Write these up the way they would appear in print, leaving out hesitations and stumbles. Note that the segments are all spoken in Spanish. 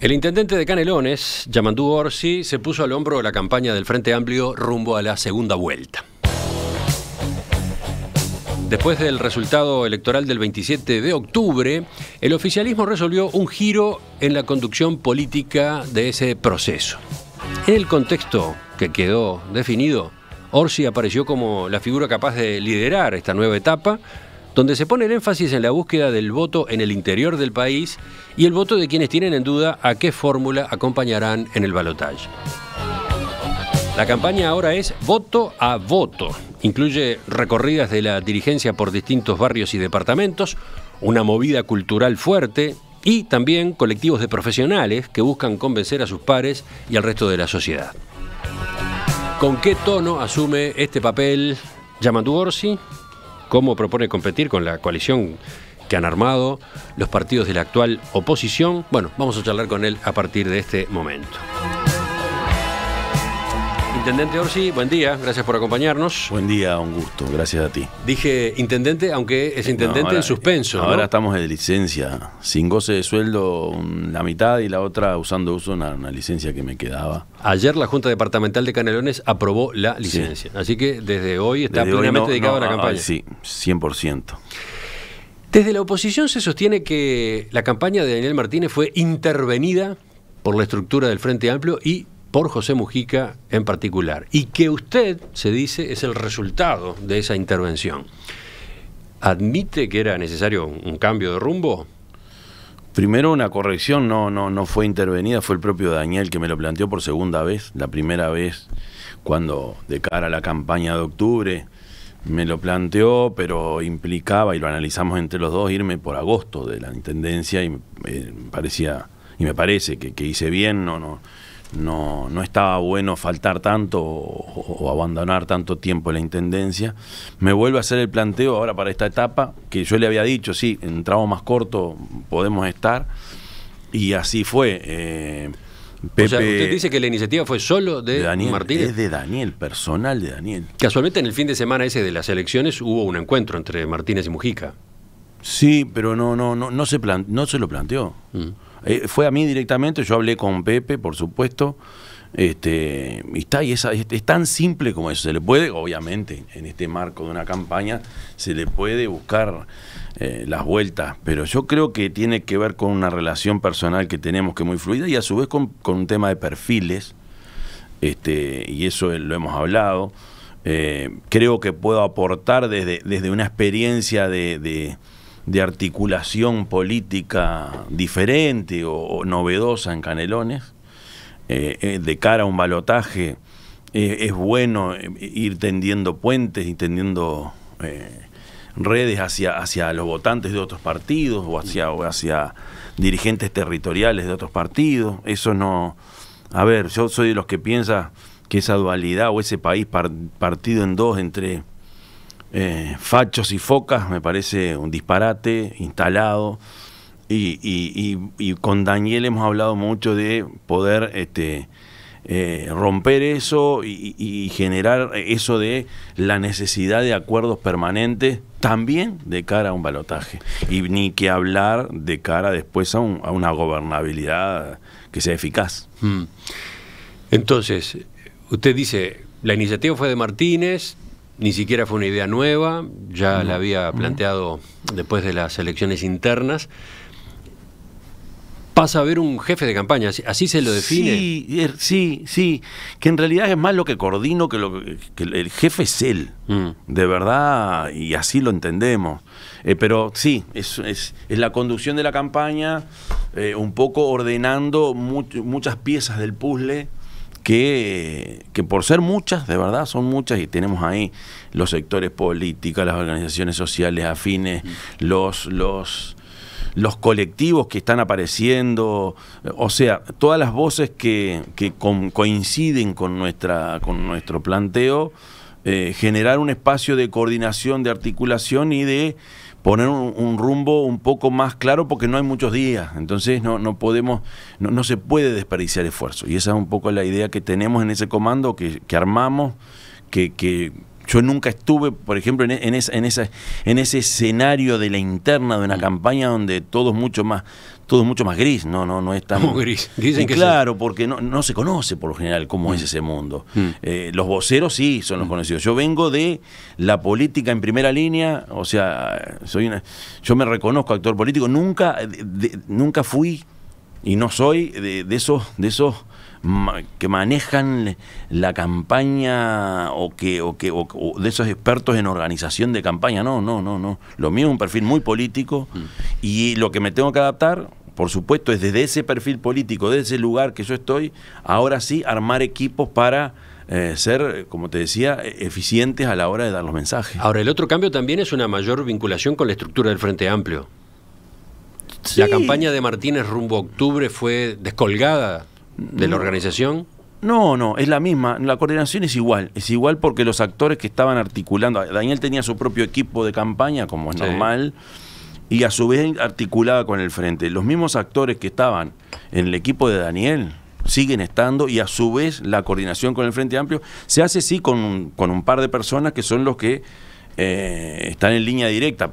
El intendente de Canelones, Yamandú Orsi, se puso al hombro de la campaña del Frente Amplio rumbo a la segunda vuelta. Después del resultado electoral del 27 de octubre, el oficialismo resolvió un giro en la conducción política de ese proceso. En el contexto que quedó definido, Orsi apareció como la figura capaz de liderar esta nueva etapa, donde se pone el énfasis en la búsqueda del voto en el interior del país y el voto de quienes tienen en duda a qué fórmula acompañarán en el balotaje. La campaña ahora es voto a voto. Incluye recorridas de la dirigencia por distintos barrios y departamentos, una movida cultural fuerte y también colectivos de profesionales que buscan convencer a sus pares y al resto de la sociedad. ¿Con qué tono asume este papel Yamandú Orsi? ¿Cómo propone competir con la coalición que han armado los partidos de la actual oposición? Bueno, vamos a charlar con él a partir de este momento. Intendente Orsi, buen día, gracias por acompañarnos. Buen día, un gusto, gracias a ti. Dije intendente, aunque es intendente no, ahora, en suspenso. Ahora, ¿no? Estamos de licencia, sin goce de sueldo la mitad y la otra usando una licencia que me quedaba. Ayer la Junta Departamental de Canelones aprobó la licencia, sí. Así que desde hoy está plenamente dedicado a la campaña. Sí, 100%. Desde la oposición se sostiene que la campaña de Daniel Martínez fue intervenida por la estructura del Frente Amplio y por José Mujica en particular, y que usted, se dice, es el resultado de esa intervención. ¿Admite que era necesario un cambio de rumbo? Primero una corrección, no fue intervenida, fue el propio Daniel que me lo planteó por segunda vez. La primera vez, cuando de cara a la campaña de octubre, me lo planteó, pero implicaba, y lo analizamos entre los dos, irme por agosto de la intendencia, y me parece que hice bien, no estaba bueno faltar tanto o abandonar tanto tiempo la intendencia. Me vuelve a hacer el planteo ahora para esta etapa, que yo le había dicho, sí, en tramo más corto podemos estar, y así fue. Pepe, o sea, usted dice que la iniciativa fue solo de Daniel Martínez. Es de Daniel, personal de Daniel. Casualmente en el fin de semana ese de las elecciones hubo un encuentro entre Martínez y Mujica. Sí, pero no se lo planteó. Fue a mí directamente, yo hablé con Pepe, por supuesto, es tan simple como eso. Se le puede, obviamente, en este marco de una campaña, se le puede buscar las vueltas, pero yo creo que tiene que ver con una relación personal que tenemos que es muy fluida y a su vez con un tema de perfiles, y eso lo hemos hablado. Creo que puedo aportar desde una experiencia de articulación política diferente o novedosa en Canelones. De cara a un balotaje es bueno ir tendiendo puentes y tendiendo redes hacia los votantes de otros partidos o hacia dirigentes territoriales de otros partidos. Eso no... A ver, yo soy de los que piensa que esa dualidad o ese país partido en dos entre... fachos y focas, me parece un disparate instalado, y con Daniel hemos hablado mucho de poder romper eso y generar eso de la necesidad de acuerdos permanentes también de cara a un balotaje, y ni que hablar de cara después a una gobernabilidad que sea eficaz. Entonces, usted dice, la iniciativa fue de Martínez, ni siquiera fue una idea nueva, ya la había planteado después de las elecciones internas. Pasa a haber un jefe de campaña, así se lo define. Sí, que en realidad es más lo que coordino que el jefe es él, de verdad, y así lo entendemos. Pero sí, es la conducción de la campaña, un poco ordenando muchas piezas del puzzle, que por ser muchas, de verdad son muchas, y tenemos ahí los sectores políticos, las organizaciones sociales afines, los colectivos que están apareciendo, o sea, todas las voces que coinciden con nuestro planteo, generar un espacio de coordinación, de articulación y de poner un rumbo un poco más claro, porque no hay muchos días, entonces no se puede desperdiciar esfuerzo, y esa es un poco la idea que tenemos en ese comando que armamos, que yo nunca estuve, por ejemplo, en ese escenario de la interna de una campaña donde todo es mucho más todo mucho más gris, no es tan... gris, dicen que claro, sea, porque no se conoce por lo general cómo es ese mundo. Los voceros sí son los conocidos. Yo vengo de la política en primera línea, o sea, yo me reconozco actor político, nunca fui y no soy de esos que manejan la campaña o de esos expertos en organización de campaña. No. Lo mío es un perfil muy político y lo que me tengo que adaptar, por supuesto, es desde ese perfil político, desde ese lugar que yo estoy, ahora sí armar equipos para ser, como te decía, eficientes a la hora de dar los mensajes. Ahora, el otro cambio también es una mayor vinculación con la estructura del Frente Amplio. Sí. ¿La campaña de Martínez rumbo a octubre fue descolgada de la organización? No, es la misma. La coordinación es igual. Es igual porque los actores que estaban articulando... Daniel tenía su propio equipo de campaña, como es normal, y a su vez articulaba con el Frente. Los mismos actores que estaban en el equipo de Daniel siguen estando, y a su vez la coordinación con el Frente Amplio se hace sí con un par de personas que son los que están en línea directa,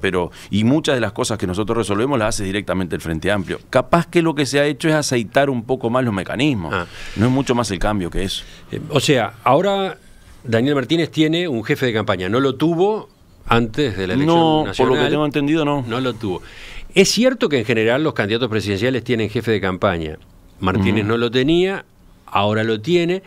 y muchas de las cosas que nosotros resolvemos las hace directamente el Frente Amplio. Capaz que lo que se ha hecho es aceitar un poco más los mecanismos. No es mucho más el cambio que eso. O sea, ahora Daniel Martínez tiene un jefe de campaña. No lo tuvo antes de la elección nacional. Por lo que tengo entendido, no lo tuvo. Es cierto que en general los candidatos presidenciales tienen jefe de campaña. Martínez no lo tenía, ahora lo tiene.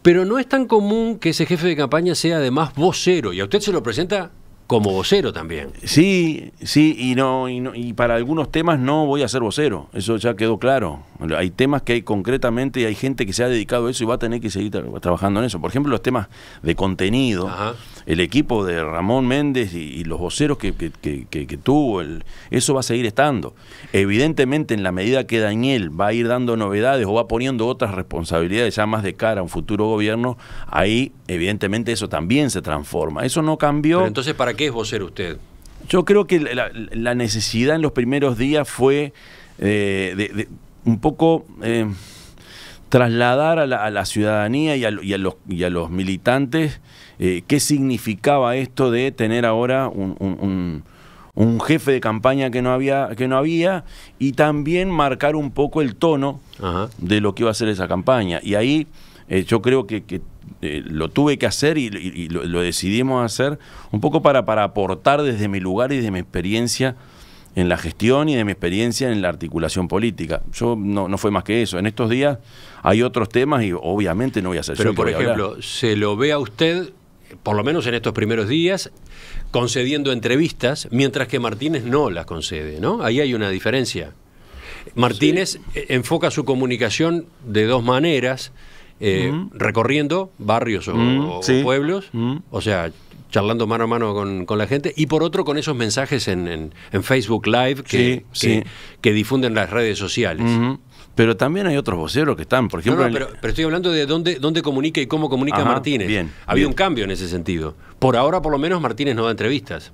Pero no es tan común que ese jefe de campaña sea además vocero, y a usted se lo presenta como vocero también. Sí, y para algunos temas no voy a ser vocero, eso ya quedó claro. Hay temas que hay concretamente, y hay gente que se ha dedicado a eso y va a tener que seguir trabajando en eso. Por ejemplo, los temas de contenido. El equipo de Ramón Méndez y los voceros que tuvo, eso va a seguir estando. Evidentemente, en la medida que Daniel va a ir dando novedades o va poniendo otras responsabilidades ya más de cara a un futuro gobierno, ahí evidentemente eso también se transforma. Eso no cambió. Pero entonces, ¿para qué es vocero usted? Yo creo que la necesidad en los primeros días fue un poco trasladar a la ciudadanía y a los militantes qué significaba esto de tener ahora un jefe de campaña que no había, y también marcar un poco el tono de lo que iba a ser esa campaña. Y ahí yo creo que lo tuve que hacer y lo decidimos hacer un poco para aportar desde mi lugar y de mi experiencia en la gestión y de mi experiencia en la articulación política. Yo no fue más que eso. En estos días hay otros temas y obviamente no voy a hacer. Pero por ejemplo, se lo ve a usted, por lo menos en estos primeros días, concediendo entrevistas, mientras que Martínez no las concede, ¿no? Ahí hay una diferencia. Martínez enfoca su comunicación de dos maneras. Recorriendo barrios o pueblos, o sea, charlando mano a mano con la gente, y por otro con esos mensajes en Facebook Live que difunden las redes sociales. Pero también hay otros voceros que están, por ejemplo... Pero estoy hablando de dónde comunica y cómo comunica Martínez. Ha habido un cambio en ese sentido. Por ahora, por lo menos, Martínez no da entrevistas.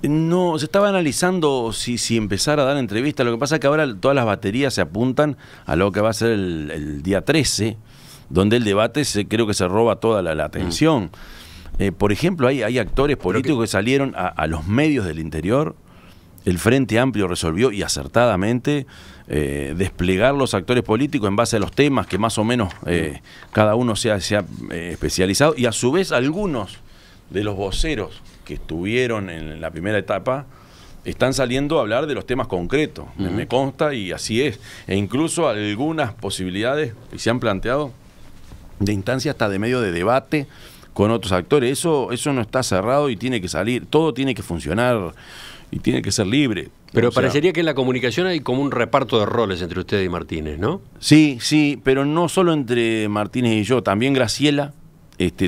No, se estaba analizando si empezar a dar entrevistas. Lo que pasa es que ahora todas las baterías se apuntan a lo que va a ser el día 13, donde el debate creo que se roba toda la atención. Por ejemplo, hay actores políticos que salieron a los medios del interior. El Frente Amplio resolvió, y acertadamente, desplegar los actores políticos en base a los temas que más o menos cada uno se ha especializado. Y a su vez algunos de los voceros que estuvieron en la primera etapa están saliendo a hablar de los temas concretos. Me consta, y así es. E incluso algunas posibilidades que se han planteado de instancia hasta de medio de debate con otros actores. Eso no está cerrado y tiene que salir. Todo tiene que funcionar y tiene que ser libre. Pero parecería que en la comunicación hay como un reparto de roles entre usted y Martínez, ¿no? Sí, pero no solo entre Martínez y yo. También Graciela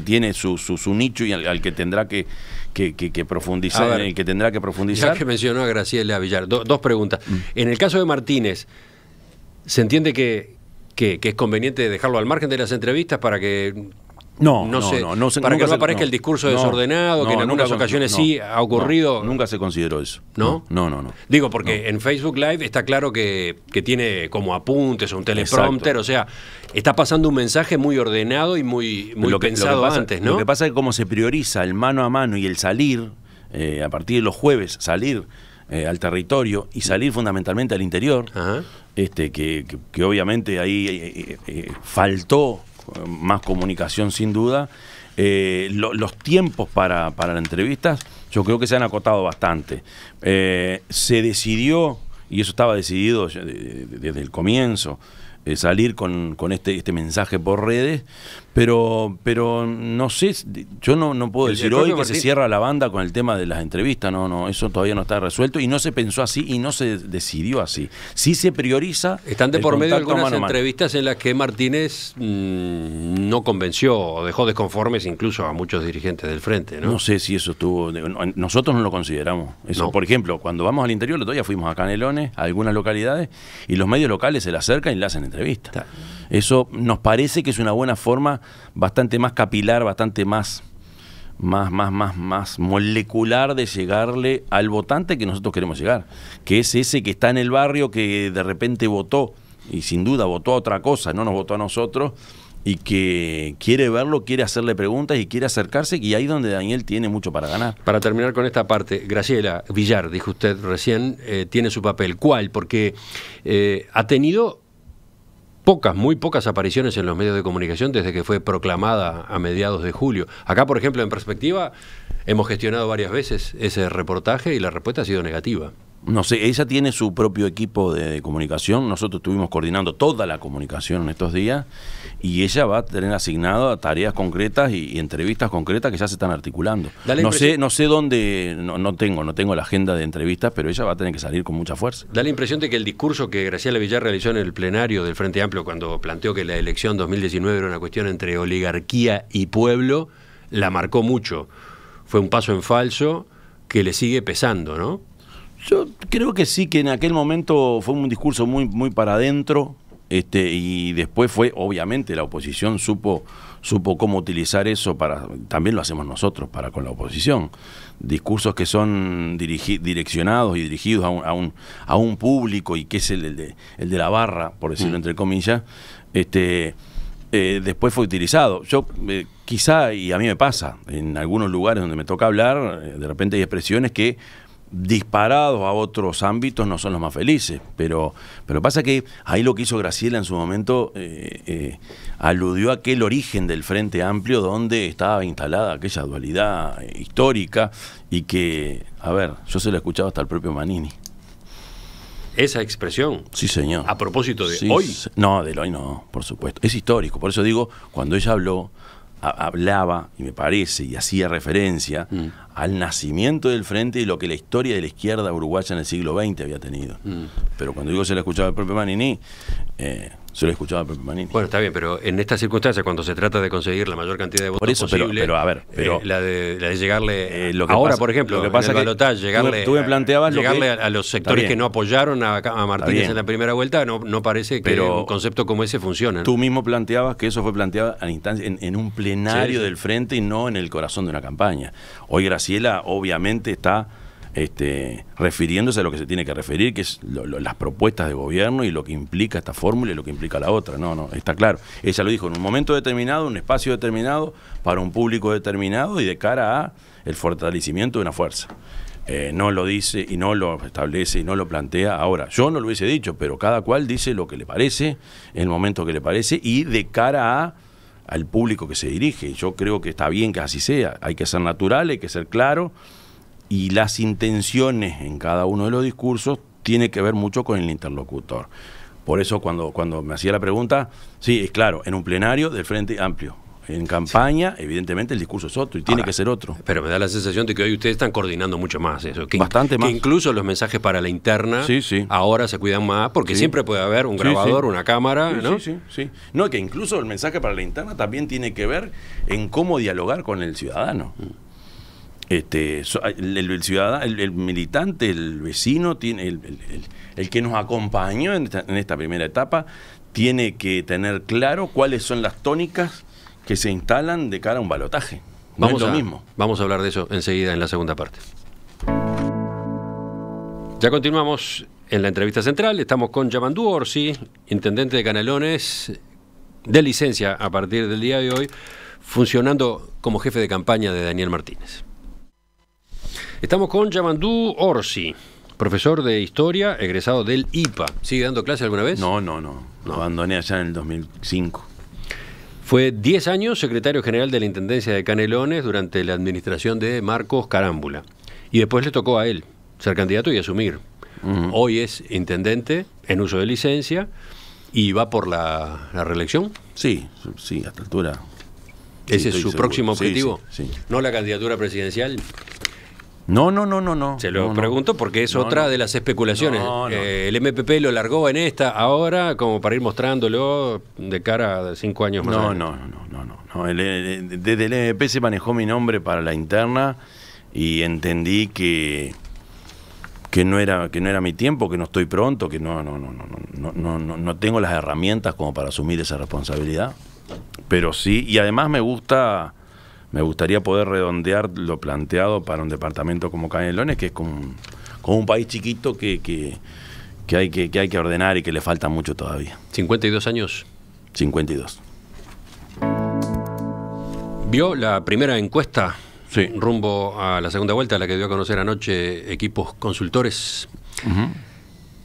tiene su nicho y al que tendrá que profundizar, ver, en el que tendrá que profundizar. Ya que mencionó a Graciela Villar, dos preguntas. En el caso de Martínez, ¿se entiende que es conveniente dejarlo al margen de las entrevistas para que no aparezca el discurso desordenado, que en algunas ocasiones sí ha ocurrido? Nunca se consideró eso. No. Digo, porque en Facebook Live está claro que tiene como apuntes o un teleprompter. Exacto. O sea, está pasando un mensaje muy ordenado y muy pensado antes, ¿no? Lo que pasa es que como se prioriza el mano a mano y el salir, a partir de los jueves, salir al territorio y salir fundamentalmente al interior, que obviamente ahí faltó más comunicación sin duda. Los tiempos para las entrevistas yo creo que se han acotado bastante. Se decidió, y eso estaba decidido desde el comienzo, salir con este mensaje por redes, pero no sé, yo no puedo decir hoy que se cierra la banda con el tema de las entrevistas, no, eso todavía no está resuelto y no se pensó así y no se decidió así. Sí se prioriza. Están de por medio algunas entrevistas en las que Martínez no convenció o dejó desconformes incluso a muchos dirigentes del Frente, ¿no? No sé si eso estuvo. Nosotros no lo consideramos. Eso, no. Por ejemplo, cuando vamos al interior, el otro día fuimos a Canelones, a algunas localidades, y los medios locales se le acercan y le hacen entrevistas. Está. Eso nos parece que es una buena forma, bastante más capilar, bastante más molecular de llegarle al votante que nosotros queremos llegar, que es ese que está en el barrio, que de repente votó, y sin duda votó a otra cosa, no nos votó a nosotros, y que quiere verlo, quiere hacerle preguntas y quiere acercarse, y ahí es donde Daniel tiene mucho para ganar. Para terminar con esta parte, Graciela Villar, dijo usted recién, tiene su papel. ¿Cuál? Porque ha tenido pocas, muy pocas apariciones en los medios de comunicación desde que fue proclamada a mediados de julio. Acá, por ejemplo, en Perspectiva, hemos gestionado varias veces ese reportaje y la respuesta ha sido negativa. No sé, ella tiene su propio equipo de comunicación, nosotros estuvimos coordinando toda la comunicación en estos días y ella va a tener asignado a tareas concretas y entrevistas concretas que ya se están articulando. No sé dónde, no tengo la agenda de entrevistas, pero ella va a tener que salir con mucha fuerza. Da la impresión de que el discurso que Graciela Villar realizó en el plenario del Frente Amplio cuando planteó que la elección 2019 era una cuestión entre oligarquía y pueblo, la marcó mucho. Fue un paso en falso que le sigue pesando, ¿no? Yo creo que sí, que en aquel momento fue un discurso muy para adentro, y después fue, obviamente, la oposición supo cómo utilizar eso para, también lo hacemos nosotros para con la oposición, discursos que son direccionados y dirigidos a un público y que es el de la barra, por decirlo entre comillas, después fue utilizado. Yo quizá, y a mí me pasa, en algunos lugares donde me toca hablar, de repente hay expresiones que disparados a otros ámbitos no son los más felices, pero pasa que ahí lo que hizo Graciela en su momento aludió a aquel origen del Frente Amplio donde estaba instalada aquella dualidad histórica y que, a ver, yo se lo he escuchado hasta el propio Manini. ¿Esa expresión? Sí, señor. ¿A propósito de hoy? No, del hoy no, por supuesto. Es histórico, por eso digo, cuando ella habló, hablaba, y me parece, y hacía referencia al nacimiento del Frente y lo que la historia de la izquierda uruguaya en el siglo XX había tenido. Pero cuando digo se lo escuchaba el propio Manini, se lo escuchaba el propio Manini. Bueno, está bien, pero en estas circunstancias, cuando se trata de conseguir la mayor cantidad de votos por eso, posible, pero, a ver, pero, la de llegarle, lo que ahora pasa, por ejemplo, lo que pasa en el balotaje, llegarle, tú me planteabas llegarle a los sectores que no apoyaron a Martínez en la primera vuelta, no parece que pero un concepto como ese funcione, ¿no? Tú mismo planteabas que eso fue planteado a la instancia, en un plenario del Frente y no en el corazón de una campaña. Hoy Graciela obviamente está refiriéndose a lo que se tiene que referir, que es las propuestas de gobierno y lo que implica esta fórmula y lo que implica la otra. No, está claro. Ella lo dijo en un momento determinado, un espacio determinado, para un público determinado y de cara a el fortalecimiento de una fuerza. No lo dice y no lo establece y no lo plantea. Ahora, yo no lo hubiese dicho, pero cada cual dice lo que le parece, en el momento que le parece y de cara al público que se dirige. Yo creo que está bien que así sea. Hay que ser natural, hay que ser claro. Y las intenciones en cada uno de los discursos tiene que ver mucho con el interlocutor. Por eso cuando me hacía la pregunta, sí, es claro, en un plenario del Frente Amplio. En campaña, evidentemente, el discurso es otro y tiene que ser otro. Pero me da la sensación de que hoy ustedes están coordinando mucho más eso. Bastante más. Que incluso los mensajes para la interna ahora se cuidan más, porque siempre puede haber un grabador, una cámara, ¿no? Sí. No, que incluso el mensaje para la interna también tiene que ver en cómo dialogar con el ciudadano. El ciudadano, el militante, el vecino, tiene el que nos acompañó en esta primera etapa, tiene que tener claro cuáles son las tónicas que se instalan de cara a un balotaje. Vamos a hablar de eso enseguida en la segunda parte. Ya continuamos en la entrevista central. Estamos con Yamandú Orsi, intendente de Canelones, de licencia a partir del día de hoy, funcionando como jefe de campaña de Daniel Martínez. Estamos con Yamandú Orsi, Profesor de Historia, egresado del IPA. ¿Sigue dando clase alguna vez? No. Lo abandoné allá en el 2005. Fue 10 años secretario general de la Intendencia de Canelones durante la administración de Marcos Carámbula. Y después le tocó a él ser candidato y asumir. Uh-huh. Hoy es intendente en uso de licencia y va por la reelección. Sí, a esta altura. Sí, ese es su seguro. Próximo objetivo. Sí. ¿No la candidatura presidencial? No. Se lo pregunto porque es otra de las especulaciones. El MPP lo largó en esta ahora como para ir mostrándolo de cara a 5 años más. No. Desde el MPP se manejó mi nombre para la interna y entendí que no era mi tiempo, que no estoy pronto, que no tengo las herramientas como para asumir esa responsabilidad. Pero sí, y además me gustaría poder redondear lo planteado para un departamento como Canelones, que es como un país chiquito que hay que ordenar y que le falta mucho todavía. ¿52 años? 52. ¿Vio la primera encuesta? Sí. Rumbo a la segunda vuelta, la que dio a conocer anoche Equipos Consultores. Uh-huh.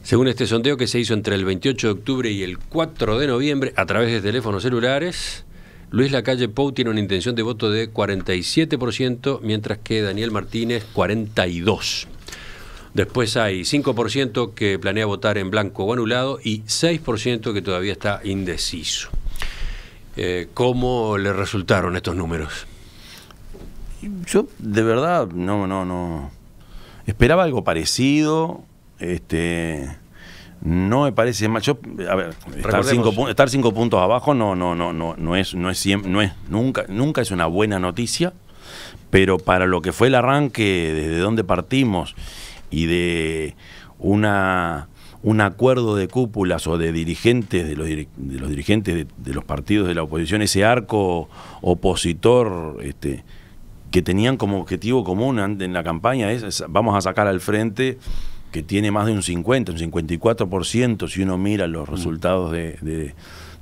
Según este sondeo que se hizo entre el 28 de octubre y el 4 de noviembre a través de teléfonos celulares, Luis Lacalle Pou tiene una intención de voto de 47%, mientras que Daniel Martínez 42%. Después hay 5% que planea votar en blanco o anulado y 6% que todavía está indeciso. ¿Cómo le resultaron estos números? Yo de verdad no esperaba algo parecido. No me parece mal. Yo, a ver, estar 5 puntos abajo nunca es una buena noticia, pero para lo que fue el arranque, desde donde partimos y de un acuerdo de cúpulas o de dirigentes, de los dirigentes de los partidos de la oposición, ese arco opositor que tenían como objetivo común en la campaña es vamos a sacar al frente, que tiene más de un 50, un 54%, si uno mira los resultados de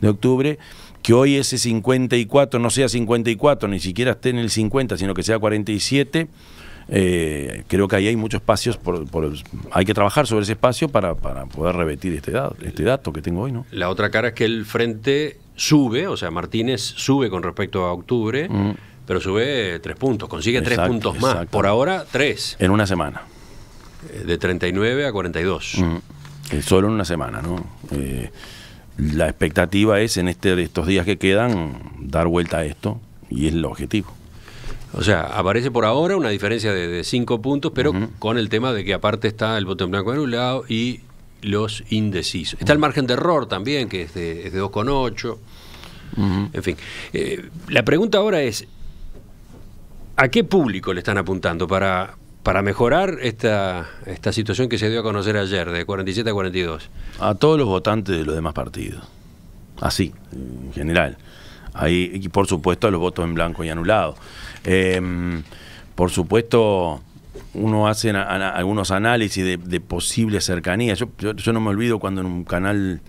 octubre, que hoy ese 54 no sea 54, ni siquiera esté en el 50, sino que sea 47, creo que ahí hay muchos espacios, hay que trabajar sobre ese espacio para poder revertir este dato que tengo hoy, ¿no? La otra cara es que el frente sube, o sea, Martínez sube con respecto a octubre, pero sube 3 puntos, consigue 3 puntos más, por ahora 3. En una semana. De 39 a 42. Solo en una semana, ¿no? La expectativa es en estos días que quedan dar vuelta a esto, y es el objetivo. O sea, aparece por ahora una diferencia de 5 puntos, pero con el tema de que aparte está el voto en blanco anulado y los indecisos. Está el margen de error también, que es de 2,8. En fin. La pregunta ahora es, ¿a qué público le están apuntando para mejorar esta situación que se dio a conocer ayer, de 47 a 42? A todos los votantes de los demás partidos. Así, en general. Ahí, y por supuesto, a los votos en blanco y anulado. Por supuesto, uno hace algunos análisis de posibles cercanías. Yo no me olvido cuando en un canal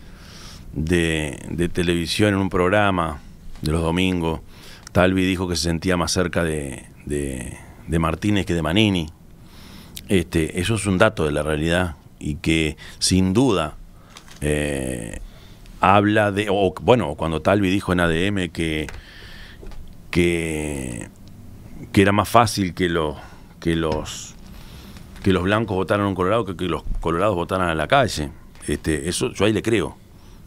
de televisión, en un programa de los domingos, Talvi dijo que se sentía más cerca de Martínez que de Manini. Eso es un dato de la realidad y que sin duda habla de... cuando Talvi dijo en ADM que era más fácil que los blancos votaran a un colorado que los colorados votaran a la calle. Eso yo ahí le creo.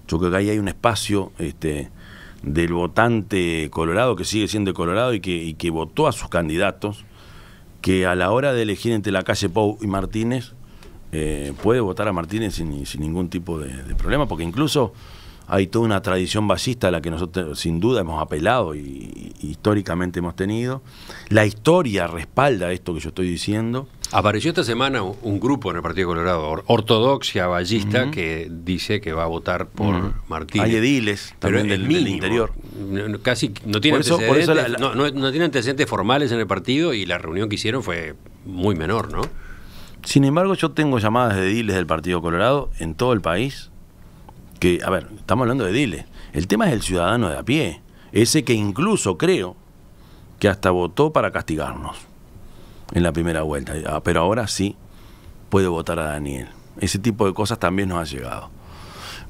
Yo creo que ahí hay un espacio del votante colorado que sigue siendo colorado y que votó a sus candidatos, que a la hora de elegir entre Lacalle Pou y Martínez, puede votar a Martínez sin ningún tipo de problema, porque incluso hay toda una tradición vallista a la que nosotros sin duda hemos apelado y históricamente hemos tenido. La historia respalda esto que yo estoy diciendo. Apareció esta semana un grupo en el Partido Colorado, ortodoxia vallista, que dice que va a votar por Martínez. Hay ediles también del interior. Casi no tiene antecedentes, no tiene antecedentes formales en el partido, y la reunión que hicieron fue muy menor, ¿no? Sin embargo, yo tengo llamadas de ediles del Partido Colorado en todo el país, que, a ver, estamos hablando de ediles. El tema es el ciudadano de a pie, ese que incluso creo que hasta votó para castigarnos en la primera vuelta, pero ahora sí puede votar a Daniel. Ese tipo de cosas también nos ha llegado.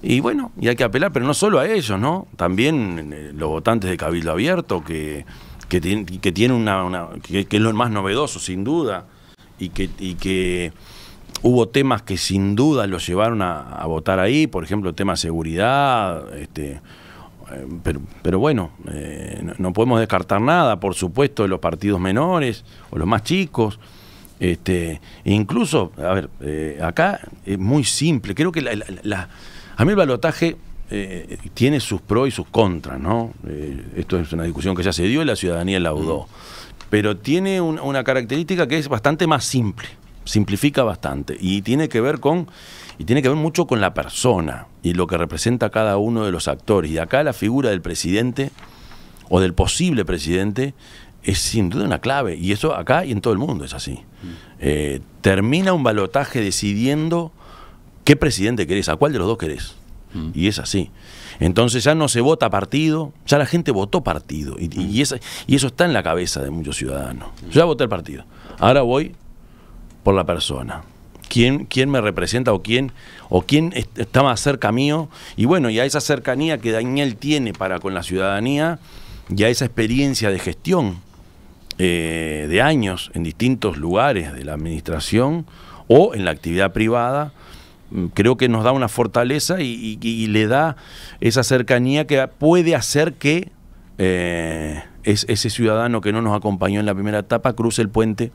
Y bueno, y hay que apelar, pero no solo a ellos, ¿no? También los votantes de Cabildo Abierto, que es lo más novedoso, sin duda, y que hubo temas que sin duda los llevaron a votar ahí, por ejemplo, el tema de seguridad, pero bueno, no podemos descartar nada, por supuesto, de los partidos menores o los más chicos. Incluso, a ver, acá es muy simple, creo que a mí el balotaje tiene sus pros y sus contras, ¿no? Esto es una discusión que ya se dio y la ciudadanía la audó, pero tiene una característica que es bastante más simple, simplifica bastante, y tiene que ver mucho con la persona y lo que representa cada uno de los actores, y acá la figura del presidente o del posible presidente es sin duda una clave, y eso acá y en todo el mundo es así. Termina un balotaje decidiendo qué presidente querés, a cuál de los dos querés, y es así. Entonces ya no se vota partido, ya la gente votó partido, y eso está en la cabeza de muchos ciudadanos. Yo ya voté el partido, ahora voy por la persona. ¿Quién me representa o quién está más cerca mío? Y bueno, y a esa cercanía que Daniel tiene para con la ciudadanía, y a esa experiencia de gestión de años en distintos lugares de la administración o en la actividad privada, creo que nos da una fortaleza y le da esa cercanía que puede hacer que ese ciudadano que no nos acompañó en la primera etapa cruce el puente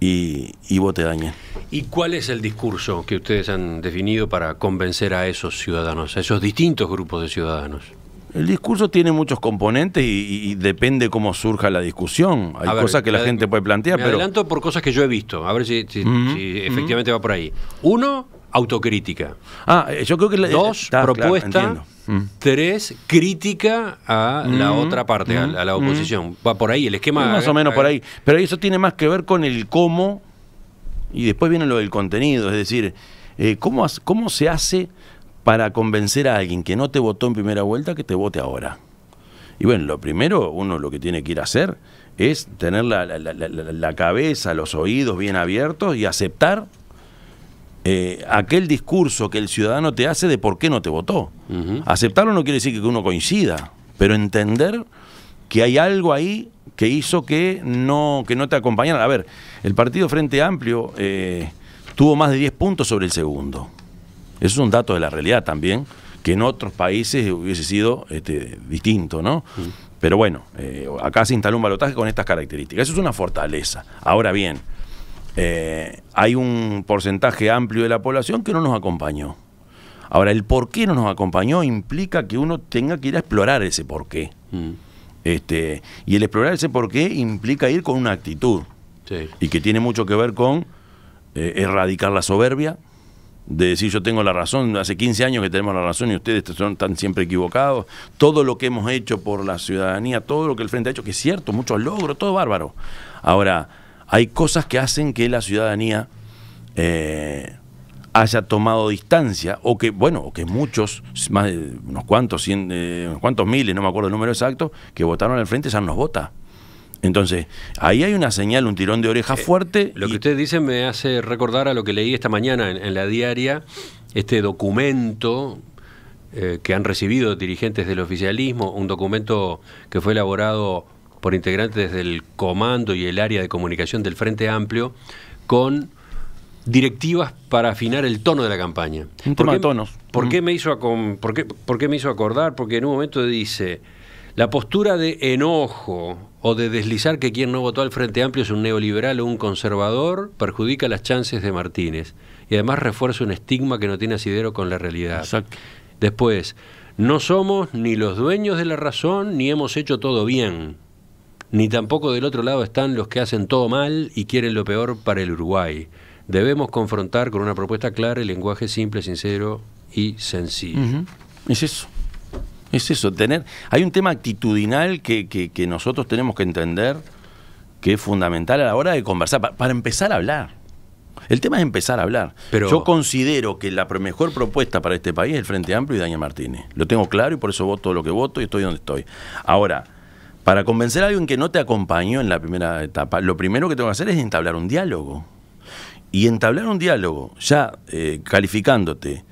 y vote Daniel. ¿Y cuál es el discurso que ustedes han definido para convencer a esos ciudadanos, a esos distintos grupos de ciudadanos? El discurso tiene muchos componentes y depende cómo surja la discusión. Hay cosas que la gente puede plantear. Me adelanto por cosas que yo he visto, a ver si efectivamente va por ahí. Uno, autocrítica. Yo creo que dos, propuesta. Tres, crítica a la otra parte, a la oposición. Va por ahí, el esquema... Más o menos por ahí. Pero eso tiene más que ver con el cómo, y después viene lo del contenido, es decir, cómo se hace para convencer a alguien que no te votó en primera vuelta que te vote ahora. Y bueno, lo primero, uno lo que tiene que ir a hacer es tener la cabeza, los oídos bien abiertos y aceptar aquel discurso que el ciudadano te hace de por qué no te votó. Aceptarlo no quiere decir que uno coincida, pero entender que hay algo ahí que hizo que no te acompañara. A ver, el partido Frente Amplio tuvo más de 10 puntos sobre el segundo. Eso es un dato de la realidad también, que en otros países hubiese sido distinto, ¿no? Pero bueno, acá se instaló un balotaje con estas características. Eso es una fortaleza. Ahora bien, hay un porcentaje amplio de la población que no nos acompañó. Ahora, el por qué no nos acompañó implica que uno tenga que ir a explorar ese por qué. Y el explorar ese por qué implica ir con una actitud. Sí. Y que tiene mucho que ver con erradicar la soberbia, de decir yo tengo la razón, hace 15 años que tenemos la razón y ustedes están siempre equivocados, todo lo que hemos hecho por la ciudadanía, todo lo que el Frente ha hecho, que es cierto, muchos logros, todo bárbaro. Ahora, hay cosas que hacen que la ciudadanía haya tomado distancia, o que muchos, más de unos cuantos miles, no me acuerdo el número exacto, que votaron al Frente ya no nos vota. Entonces, ahí hay una señal, un tirón de oreja fuerte. Lo que usted dice me hace recordar a lo que leí esta mañana en la diaria, este documento que han recibido dirigentes del oficialismo, un documento que fue elaborado por integrantes del comando y el área de comunicación del Frente Amplio, con directivas para afinar el tono de la campaña. Un tema de tonos. ¿Por qué me hizo acordar? Porque en un momento dice... La postura de enojo o de deslizar que quien no votó al Frente Amplio es un neoliberal o un conservador perjudica las chances de Martínez y además refuerza un estigma que no tiene asidero con la realidad. Exacto. Después, no somos ni los dueños de la razón ni hemos hecho todo bien, ni tampoco del otro lado están los que hacen todo mal y quieren lo peor para el Uruguay. Debemos confrontar con una propuesta clara el lenguaje simple, sincero y sencillo. Es eso. Es eso, hay un tema actitudinal que nosotros tenemos que entender que es fundamental a la hora de conversar, para empezar a hablar. El tema es empezar a hablar. Pero yo considero que la mejor propuesta para este país es el Frente Amplio y Daniel Martínez. Lo tengo claro y por eso voto lo que voto y estoy donde estoy. Ahora, para convencer a alguien que no te acompañó en la primera etapa, lo primero que tengo que hacer es entablar un diálogo. y entablar un diálogo, ya calificándote,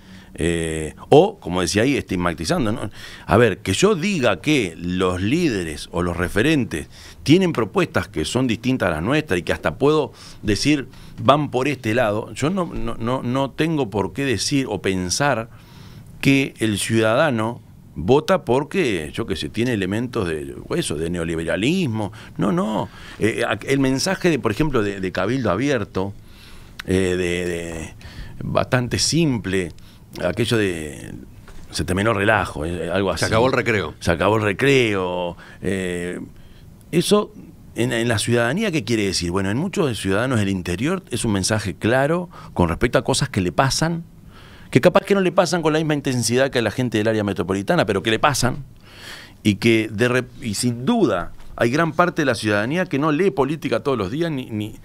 o, como decía ahí, estigmatizando, ¿no? A ver, que yo diga que los líderes o los referentes tienen propuestas que son distintas a las nuestras y que hasta puedo decir van por este lado, yo no tengo por qué decir o pensar que el ciudadano vota porque, yo qué sé, tiene elementos de eso, de neoliberalismo. No. El mensaje, de, por ejemplo, de Cabildo Abierto, de bastante simple, aquello de se terminó relajo, algo así. Se acabó el recreo. Se acabó el recreo. Eso, en la ciudadanía, ¿qué quiere decir? Bueno, en muchos ciudadanos del interior es un mensaje claro con respecto a cosas que le pasan, que capaz que no le pasan con la misma intensidad que a la gente del área metropolitana, pero que le pasan, y que y sin duda hay gran parte de la ciudadanía que no lee política todos los días, ni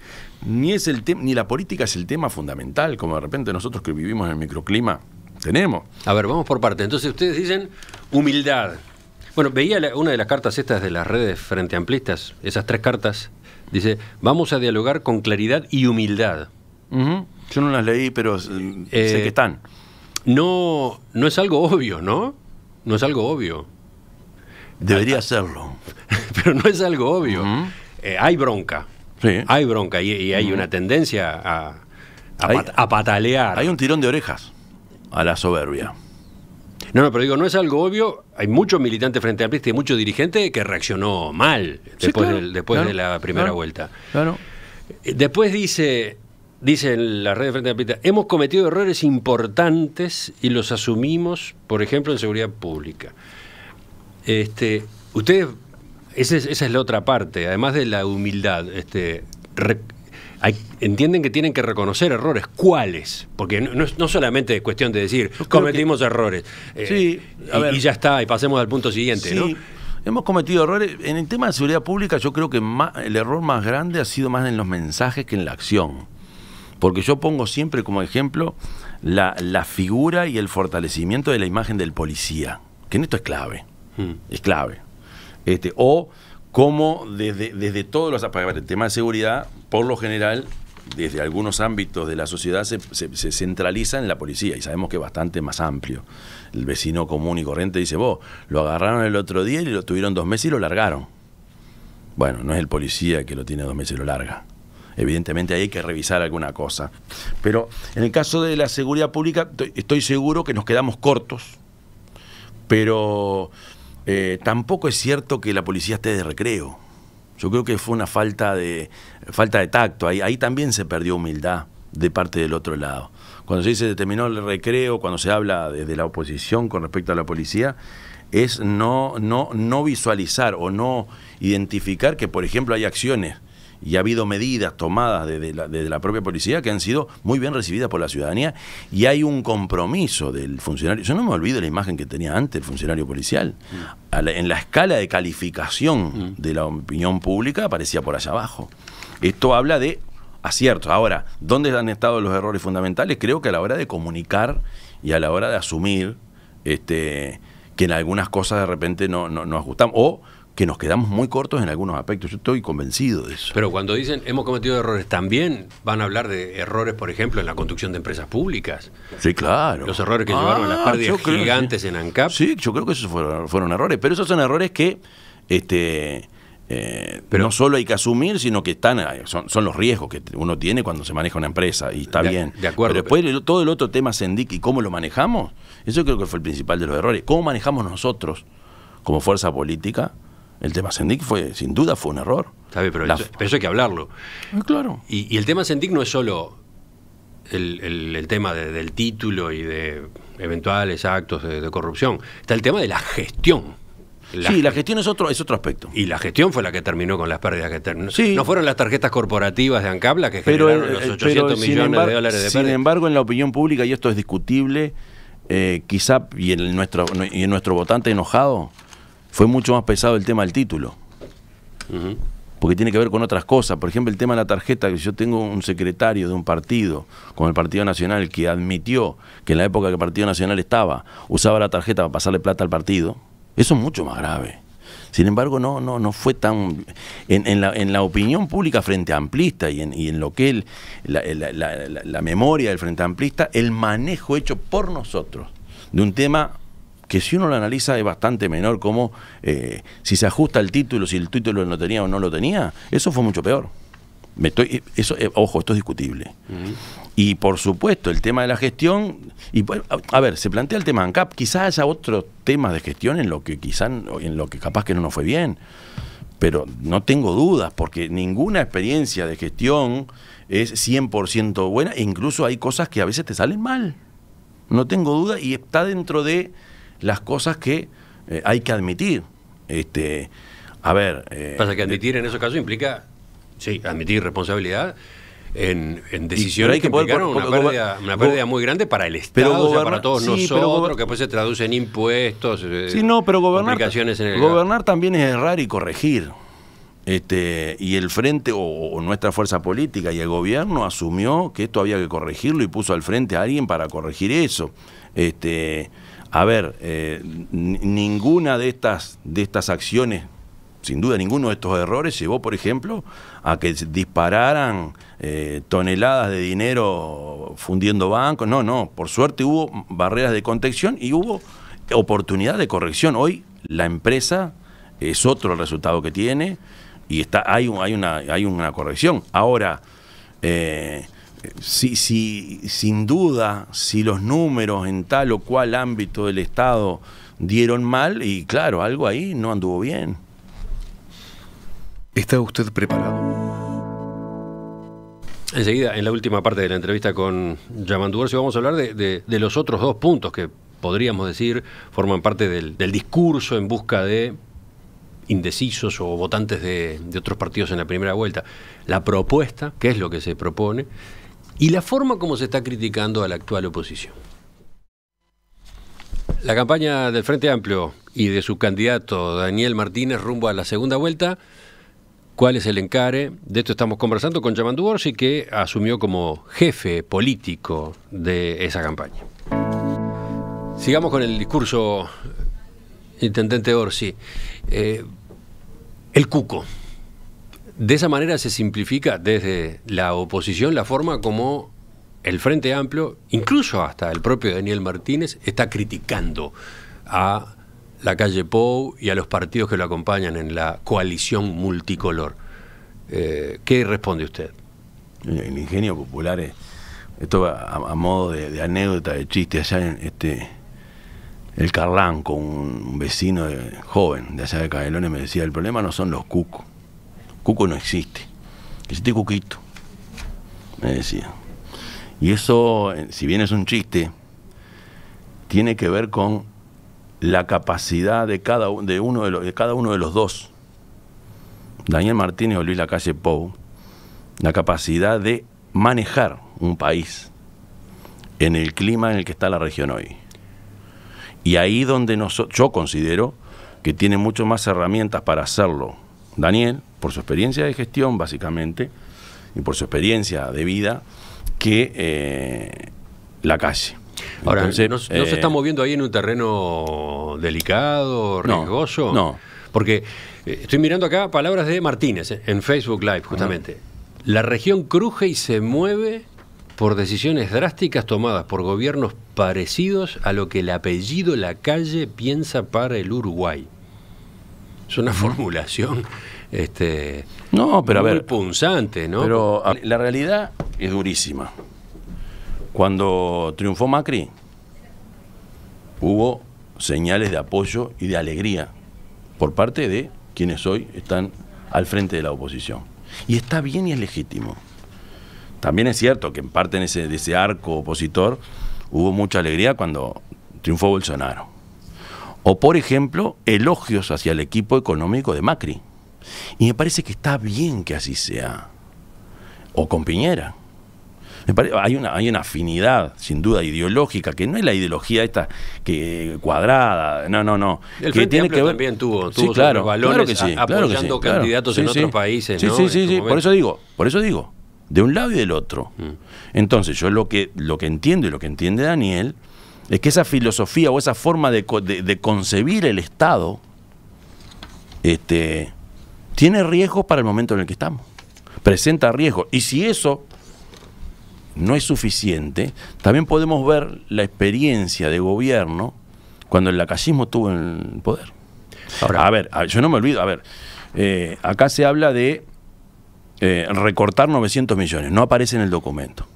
la política es el tema fundamental, como de repente nosotros que vivimos en el microclima tenemos. A ver, vamos por parte. Entonces ustedes dicen humildad. Bueno, veía una de las cartas estas de las redes frente amplistas, esas tres cartas, dice, vamos a dialogar con claridad y humildad. Uh-huh. Yo no las leí, pero sé que están. No es algo obvio, ¿no? No es algo obvio. Debería serlo. Pero no es algo obvio. Uh-huh. Hay bronca. Sí. Hay bronca y hay una tendencia a patalear. Hay un tirón de orejas a la soberbia. No, pero digo, no es algo obvio. Hay muchos militantes frente a amplista y muchos dirigentes que reaccionó mal después, sí, claro, de la primera vuelta. Claro. Después dice en la red de Frente Amplio, hemos cometido errores importantes y los asumimos, por ejemplo, en seguridad pública. Ustedes, esa es la otra parte, además de la humildad, entienden que tienen que reconocer errores. ¿Cuáles? Porque no solamente es cuestión de decir, cometimos errores, y ya está, y pasemos al punto siguiente, sí, ¿no? Hemos cometido errores. En el tema de seguridad pública yo creo que el error más grande ha sido más en los mensajes que en la acción. Porque yo pongo siempre como ejemplo la figura y el fortalecimiento de la imagen del policía, que en esto es clave, es clave. O cómo desde todos los aspectos, el tema de seguridad, por lo general, desde algunos ámbitos de la sociedad se centraliza en la policía, y sabemos que es bastante más amplio. El vecino común y corriente dice, vos, lo agarraron el otro día y lo tuvieron 2 meses y lo largaron. Bueno, no es el policía que lo tiene 2 meses y lo larga. Evidentemente ahí hay que revisar alguna cosa. Pero en el caso de la seguridad pública estoy seguro que nos quedamos cortos, pero tampoco es cierto que la policía esté de recreo. Yo creo que fue una falta de tacto. Ahí también se perdió humildad de parte del otro lado. Cuando se dice terminó el recreo, cuando se habla desde la oposición con respecto a la policía, es no visualizar o no identificar que, por ejemplo, hay acciones y ha habido medidas tomadas desde la propia policía que han sido muy bien recibidas por la ciudadanía, y hay un compromiso del funcionario. Yo no me olvido la imagen que tenía antes el funcionario policial. En la escala de calificación de la opinión pública aparecía por allá abajo. Esto habla de aciertos. Ahora, ¿dónde han estado los errores fundamentales? Creo que a la hora de comunicar y a la hora de asumir que en algunas cosas de repente no ajustamos, o que nos quedamos muy cortos en algunos aspectos. Yo estoy convencido de eso. Pero cuando dicen hemos cometido errores, también van a hablar de errores, por ejemplo, en la conducción de empresas públicas. Sí, claro. Los errores que llevaron a las pérdidas gigantes en ANCAP. Sí, yo creo que esos fueron errores, pero esos son errores que pero no solo hay que asumir, sino que son los riesgos que uno tiene cuando se maneja una empresa, y está bien. De acuerdo. Pero después todo el otro tema Sendic y cómo lo manejamos, eso creo que fue el principal de los errores. Cómo manejamos nosotros como fuerza política el tema Sendic sin duda fue un error. ¿Sabe? Pero eso hay que hablarlo. Claro. Y el tema Sendic no es solo el tema del título y de eventuales actos de corrupción. Está el tema de la gestión. La gestión es otro aspecto. Y la gestión fue la que terminó con las pérdidas que terminó. Sí. No fueron las tarjetas corporativas de ANCAP las que generaron los 800 millones de dólares de pérdidas. Sin embargo, en la opinión pública, y esto es discutible, quizá, y en nuestro votante enojado, fue mucho más pesado el tema del título, porque tiene que ver con otras cosas. Por ejemplo, el tema de la tarjeta, que yo tengo un secretario de un partido, como el Partido Nacional, que admitió que en la época que el Partido Nacional estaba, usaba la tarjeta para pasarle plata al partido. Eso es mucho más grave. Sin embargo, no fue tan... En la opinión pública frente amplista y en lo que es la memoria del frente amplista, el manejo hecho por nosotros de un tema que, si uno lo analiza, es bastante menor, como si se ajusta el título, si el título lo tenía o no lo tenía, eso fue mucho peor. Ojo, esto es discutible. Y por supuesto, el tema de la gestión, y a ver, se plantea el tema ANCAP, quizás haya otros temas de gestión en lo que capaz que no nos fue bien, pero no tengo dudas, porque ninguna experiencia de gestión es 100% buena, e incluso hay cosas que a veces te salen mal. No tengo duda, y está dentro de las cosas que hay que admitir. A ver... pasa que admitir en esos casos implica... Sí, admitir responsabilidad en decisiones hay que implicaron una pérdida muy grande para el Estado, pero para todos nosotros, que después se traduce en impuestos, pero gobernar también es errar y corregir. Y el Frente, o nuestra fuerza política y el gobierno, asumió que esto había que corregirlo y puso al frente a alguien para corregir eso. A ver, ninguna de estas acciones, sin duda ninguno de estos errores, llevó, por ejemplo, a que dispararan toneladas de dinero fundiendo bancos. No, por suerte hubo barreras de contención y hubo oportunidad de corrección. Hoy la empresa es otro el resultado que tiene y hay una corrección. Ahora, sin duda, si los números en tal o cual ámbito del Estado dieron mal, y claro, algo ahí no anduvo bien. ¿Está usted preparado? Enseguida, en la última parte de la entrevista con Yamandú Orsi, vamos a hablar de los otros dos puntos que podríamos decir forman parte del discurso en busca de indecisos o votantes de otros partidos en la primera vuelta. La propuesta, qué es lo que se propone, y la forma como se está criticando a la actual oposición. La campaña del Frente Amplio y de su candidato Daniel Martínez rumbo a la segunda vuelta. ¿Cuál es el encare? De esto estamos conversando con Yamandú Orsi, que asumió como jefe político de esa campaña. Sigamos con el discurso, intendente Orsi. El cuco. De esa manera se simplifica desde la oposición la forma como el Frente Amplio, incluso hasta el propio Daniel Martínez, está criticando a Lacalle Pou y a los partidos que lo acompañan en la coalición multicolor. ¿Qué responde usted? El ingenio popular es, esto a modo de anécdota, de chiste, allá en el Carlanco, un vecino joven de allá de Canelones, me decía: el problema no son los cucos, cuco no existe, existe cuquito, me decía. Y eso, si bien es un chiste, tiene que ver con la capacidad de cada uno de los dos, Daniel Martínez o Luis Lacalle Pou, la capacidad de manejar un país en el clima en el que está la región hoy. Y ahí donde yo considero que tiene mucho más herramientas para hacerlo Daniel, por su experiencia de gestión básicamente, y por su experiencia de vida, que Lacalle. Ahora, entonces, ¿no se está moviendo ahí en un terreno delicado, riesgoso? No. Porque estoy mirando acá palabras de Martínez en Facebook Live, justamente. La región cruje y se mueve por decisiones drásticas tomadas por gobiernos parecidos a lo que el apellido Lacalle piensa para el Uruguay. Es una formulación muy punzante, ¿no? Pero la realidad es durísima. Cuando triunfó Macri, hubo señales de apoyo y de alegría por parte de quienes hoy están al frente de la oposición. Y está bien y es legítimo. También es cierto que en parte de ese arco opositor hubo mucha alegría cuando triunfó Bolsonaro. O, por ejemplo, elogios hacia el equipo económico de Macri. Y me parece que está bien que así sea. O con Piñera. Hay una afinidad, sin duda, ideológica, que no es la ideología esta cuadrada, no. El Frente Amplio también tuvo claro, valores, claro, apoyando candidatos en otros países. Sí, por eso digo, de un lado y del otro. Entonces, yo lo que entiendo y lo que entiende Daniel es que esa filosofía o esa forma de concebir el Estado tiene riesgos para el momento en el que estamos. Presenta riesgos. Y si eso no es suficiente, también podemos ver la experiencia de gobierno cuando el lacacismo estuvo en el poder. Ahora, a ver, yo no me olvido, acá se habla de recortar 900 millones, no aparece en el documento,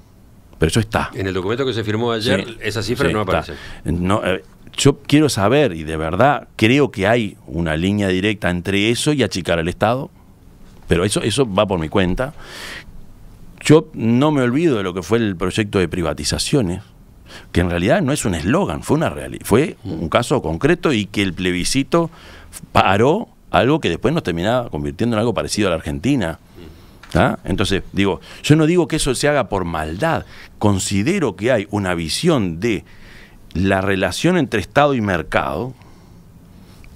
pero eso está. En el documento que se firmó ayer, sí, esa cifra sí, no aparece. No, yo quiero saber, y de verdad creo que hay una línea directa entre eso y achicar al Estado, pero eso va por mi cuenta. Yo no me olvido de lo que fue el proyecto de privatizaciones, que en realidad no es un eslogan, fue un caso concreto y que el plebiscito paró algo que después nos terminaba convirtiendo en algo parecido a la Argentina. ¿Ah? Entonces, digo, yo no digo que eso se haga por maldad, considero que hay una visión de la relación entre Estado y mercado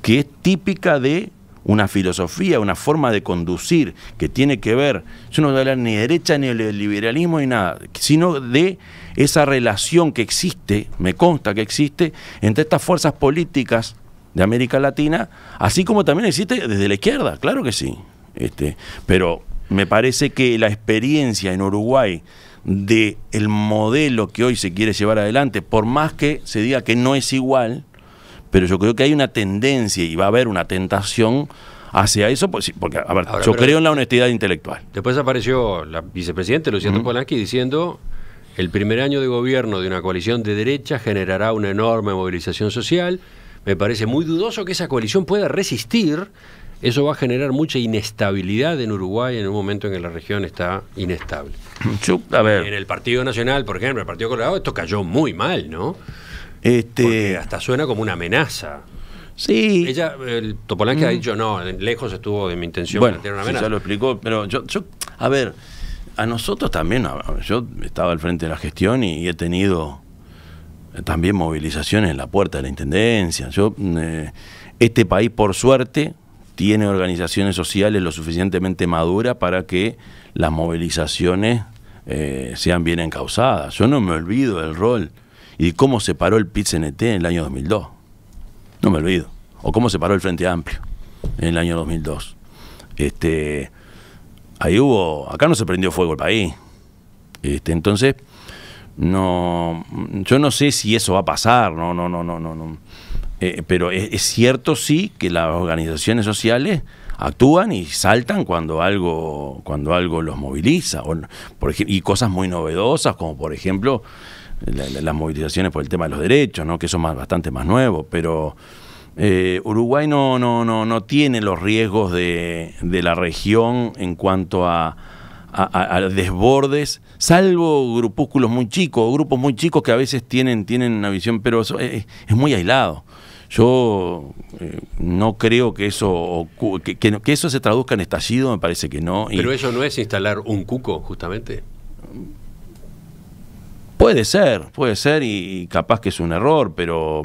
que es típica de una filosofía, una forma de conducir que tiene que ver, yo no voy a hablar ni de derecha ni de liberalismo ni nada, sino de esa relación que existe, me consta que existe, entre estas fuerzas políticas de América Latina, así como también existe desde la izquierda, claro que sí. Pero me parece que la experiencia en Uruguay de el modelo que hoy se quiere llevar adelante, por más que se diga que no es igual, pero yo creo que hay una tendencia y va a haber una tentación hacia eso, porque a ver, yo creo en la honestidad intelectual. Después apareció la vicepresidenta Luciana Paluzzi diciendo: el primer año de gobierno de una coalición de derecha generará una enorme movilización social. Me parece muy dudoso que esa coalición pueda resistir. Eso va a generar mucha inestabilidad en Uruguay en un momento en que la región está inestable. A ver. En el Partido Nacional, por ejemplo, el Partido Colorado, esto cayó muy mal, ¿no? Porque hasta suena como una amenaza. Sí. El Topolán que ha dicho, no, lejos estuvo de mi intención plantear una amenaza. Sí, ya lo explicó, pero yo a ver, a nosotros también, yo estaba al frente de la gestión y he tenido también movilizaciones en la puerta de la Intendencia. Este país, por suerte, tiene organizaciones sociales lo suficientemente maduras para que las movilizaciones sean bien encauzadas. Yo no me olvido del rol y cómo se paró el PIT-CNT en el año 2002. No me olvido. O cómo se paró el Frente Amplio en el año 2002. Ahí hubo... Acá no se prendió fuego el país. Entonces, no, yo no sé si eso va a pasar. No. Pero es cierto sí que las organizaciones sociales actúan y saltan cuando algo los moviliza. Y cosas muy novedosas, como por ejemplo las movilizaciones por el tema de los derechos, ¿no? Que eso es bastante más nuevo, pero Uruguay no tiene los riesgos de la región en cuanto a desbordes, salvo grupúsculos muy chicos, grupos muy chicos que a veces tienen una visión, pero eso es muy aislado. Yo no creo que eso eso se traduzca en estallido, me parece que no. Pero eso no es instalar un cuco, justamente. Puede ser y capaz que es un error, pero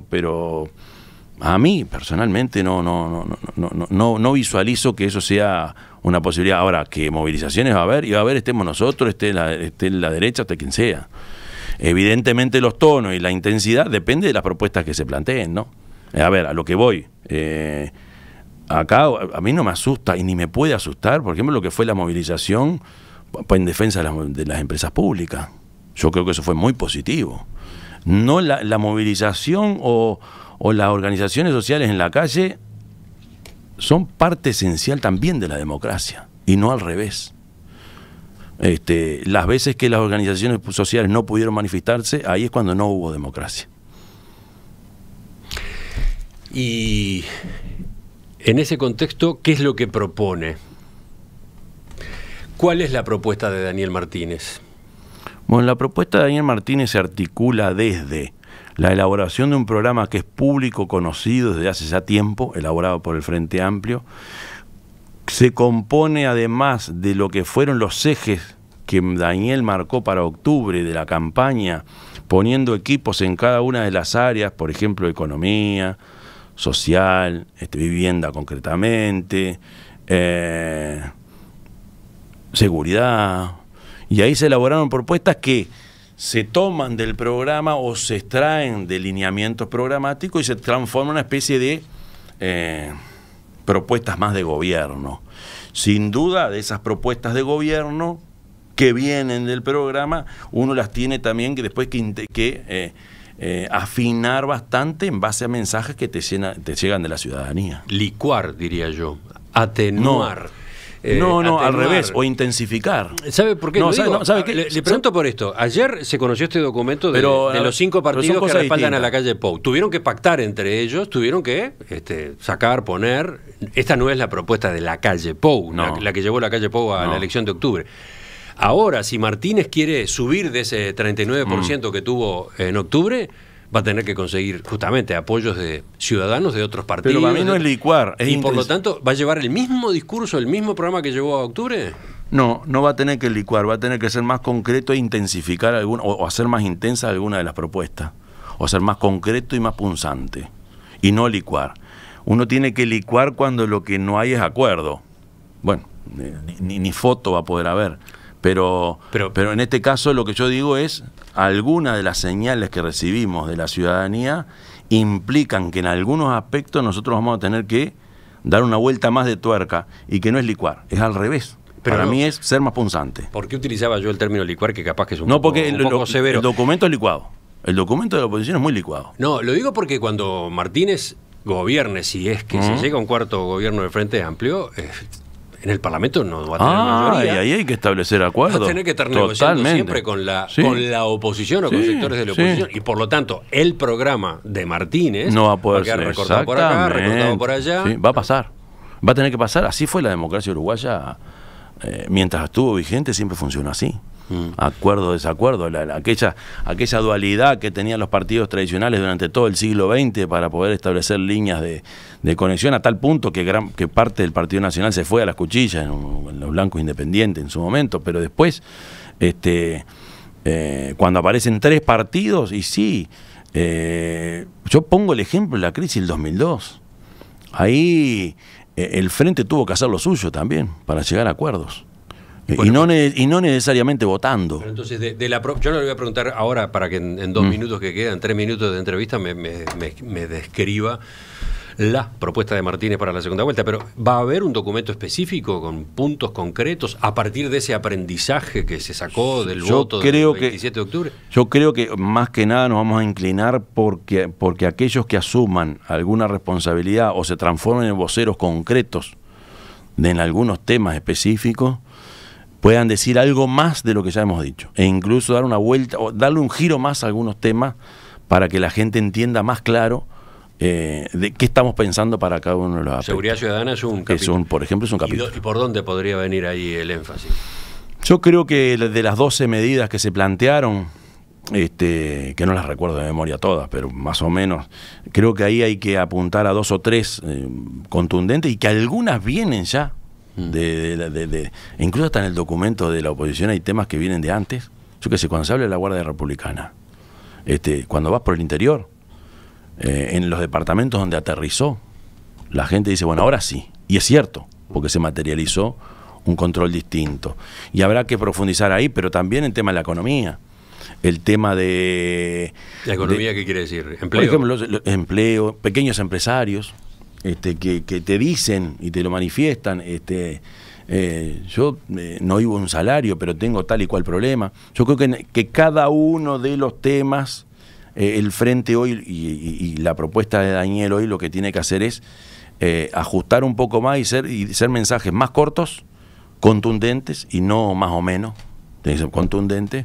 a mí personalmente no visualizo que eso sea una posibilidad. Ahora, que movilizaciones va a haber, y va a haber, estemos nosotros, esté la derecha, esté quien sea. Evidentemente los tonos y la intensidad depende de las propuestas que se planteen, ¿no? A ver, a lo que voy. Acá a mí no me asusta y ni me puede asustar, por ejemplo, lo que fue la movilización en defensa de las empresas públicas. Yo creo que eso fue muy positivo. No la movilización o las organizaciones sociales en la calle son parte esencial también de la democracia, y no al revés. Las veces que las organizaciones sociales no pudieron manifestarse, ahí es cuando no hubo democracia. Y en ese contexto, ¿qué es lo que propone? ¿Cuál es la propuesta de Daniel Martínez? Bueno, la propuesta de Daniel Martínez se articula desde la elaboración de un programa que es público, conocido desde hace ya tiempo, elaborado por el Frente Amplio. Se compone además de lo que fueron los ejes que Daniel marcó para octubre de la campaña, poniendo equipos en cada una de las áreas, por ejemplo, economía, social, vivienda concretamente, seguridad, y ahí se elaboraron propuestas que se toman del programa o se extraen de lineamientos programáticos y se transforman en una especie de propuestas más de gobierno. Sin duda, de esas propuestas de gobierno que vienen del programa, uno las tiene también que después que afinar bastante en base a mensajes que te llegan de la ciudadanía. Licuar, diría yo, atenuar. No. No, al revés, o intensificar. ¿Sabe por qué? No, ¿sabe qué? Le pregunto por esto. Ayer se conoció este documento de los 5 partidos que respaldan a Lacalle Pou. Tuvieron que pactar entre ellos, tuvieron que sacar, poner. Esta no es la propuesta de Lacalle Pou, no. la que llevó Lacalle Pou a la elección de octubre. Ahora, si Martínez quiere subir de ese 39% que tuvo en octubre, va a tener que conseguir justamente apoyos de ciudadanos de otros partidos. Pero para mí no es licuar. Es por lo tanto, ¿va a llevar el mismo discurso, el mismo programa que llevó a octubre? No, no va a tener que licuar, va a tener que ser más concreto e intensificar alguna, o hacer más intensa alguna de las propuestas. O ser más concreto y más punzante. Y no licuar. Uno tiene que licuar cuando lo que no hay es acuerdo. Bueno, ni foto va a poder haber. Pero en este caso lo que yo digo es, algunas de las señales que recibimos de la ciudadanía implican que en algunos aspectos nosotros vamos a tener que dar una vuelta más de tuerca, y que no es licuar, es al revés. Pero para mí es ser más punzante. ¿Por qué utilizaba yo el término licuar, que capaz que es un poco severo? El documento es licuado, el documento de la oposición es muy licuado. No, lo digo porque cuando Martínez gobierne, si es que se llega a un cuarto gobierno de Frente Amplio... en el Parlamento no va a tener mayoría. Y ahí hay que establecer acuerdos. Va a tener que estar negociando siempre con la oposición, o con sectores de la oposición. Sí. Y por lo tanto, el programa de Martínez no va a poder ser recortado por acá, recortado por allá. Sí, va a pasar. Va a tener que pasar. Así fue la democracia uruguaya. Mientras estuvo vigente siempre funcionó así. Acuerdo, desacuerdo, aquella dualidad que tenían los partidos tradicionales durante todo el siglo XX para poder establecer líneas de conexión, a tal punto que parte del Partido Nacional se fue a las cuchillas en los blancos independientes en su momento, pero después cuando aparecen 3 partidos, y sí, yo pongo el ejemplo de la crisis del 2002, ahí el Frente tuvo que hacer lo suyo también para llegar a acuerdos. Bueno, y no necesariamente votando. Pero entonces, yo no le voy a preguntar ahora para que en 2 minutos que quedan, 3 minutos de entrevista, me describa la propuesta de Martínez para la segunda vuelta. Pero ¿va a haber un documento específico con puntos concretos a partir de ese aprendizaje que se sacó del voto del 27 de octubre? Yo creo que más que nada nos vamos a inclinar porque aquellos que asuman alguna responsabilidad o se transformen en voceros concretos en algunos temas específicos, puedan decir algo más de lo que ya hemos dicho, e incluso dar una vuelta o darle un giro más a algunos temas para que la gente entienda más claro de qué estamos pensando para cada uno de los aspectos. Seguridad ciudadana es un capítulo. Por ejemplo, es un capítulo. ¿Y por dónde podría venir ahí el énfasis? Yo creo que de las 12 medidas que se plantearon, que no las recuerdo de memoria todas, pero más o menos, creo que ahí hay que apuntar a 2 o 3 contundentes, y que algunas vienen ya. Incluso hasta en el documento de la oposición hay temas que vienen de antes. Yo qué sé, cuando se habla de la Guardia Republicana, cuando vas por el interior, en los departamentos donde aterrizó, la gente dice, bueno, ahora sí. Y es cierto, porque se materializó un control distinto. Y habrá que profundizar ahí, pero también en tema de la economía. El tema de... ¿La economía qué quiere decir? ¿Empleo? Por ejemplo, empleo, pequeños empresarios. Que te dicen y te lo manifiestan, yo no iba a un salario, pero tengo tal y cual problema. Yo creo que cada uno de los temas, el Frente hoy y la propuesta de Daniel hoy lo que tiene que hacer es ajustar un poco más y ser mensajes más cortos, contundentes, y no más o menos, contundentes,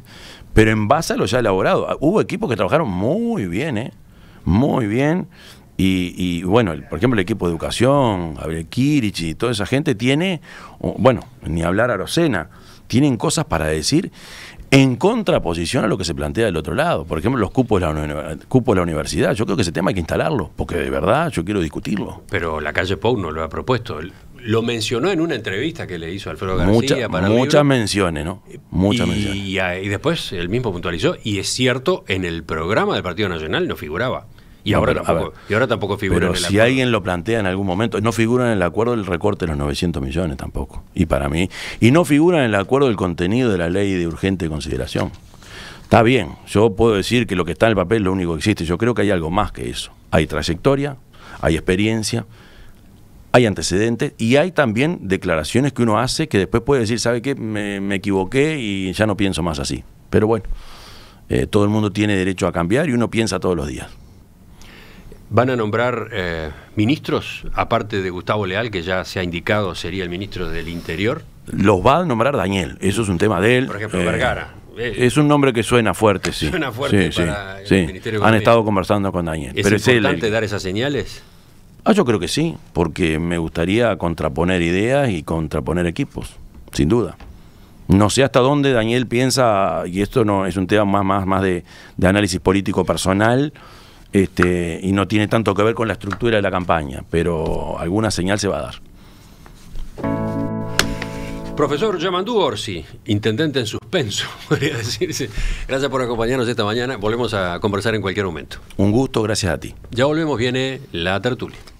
pero en base a lo ya elaborado. Hubo equipos que trabajaron muy bien, muy bien. Y bueno, por ejemplo, el equipo de educación, Gabriel Kirici, toda esa gente tiene, bueno, ni hablar a Rocena, tienen cosas para decir en contraposición a lo que se plantea del otro lado. Por ejemplo, los cupos de la universidad. Yo creo que ese tema hay que instalarlo, porque de verdad yo quiero discutirlo. Pero Lacalle Pou no lo ha propuesto. Lo mencionó en una entrevista que le hizo Alfredo García. Muchas menciones, ¿no? Muchas menciones. Y después él mismo puntualizó, y es cierto, en el programa del Partido Nacional no figuraba. Y ahora tampoco figura en el acuerdo. Pero si alguien lo plantea en algún momento, no figura en el acuerdo el recorte de los 900 millones tampoco, y para mí. Y no figura en el acuerdo el contenido de la ley de urgente consideración. Está bien, yo puedo decir que lo que está en el papel es lo único que existe. Yo creo que hay algo más que eso. Hay trayectoria, hay experiencia, hay antecedentes y hay también declaraciones que uno hace que después puede decir, ¿sabe qué? Me equivoqué y ya no pienso más así. Pero bueno, todo el mundo tiene derecho a cambiar y uno piensa todos los días. ¿Van a nombrar ministros, aparte de Gustavo Leal, que ya se ha indicado sería el ministro del Interior? Los va a nombrar Daniel, eso es un tema de él. Por ejemplo, Vergara. Es un nombre que suena fuerte, sí. Suena fuerte, sí, para sí, el Ministerio de Economía. Han estado conversando con Daniel. ¿Es pero importante es él, dar esas señales? Ah, yo creo que sí, porque me gustaría contraponer ideas y contraponer equipos, sin duda. No sé hasta dónde Daniel piensa, y esto no es un tema más de análisis político personal, y no tiene tanto que ver con la estructura de la campaña, pero alguna señal se va a dar. Profesor Yamandú Orsi, intendente en suspenso, podría decirse. Gracias por acompañarnos esta mañana. Volvemos a conversar en cualquier momento. Un gusto, gracias a ti. Ya volvemos, viene la tertulia.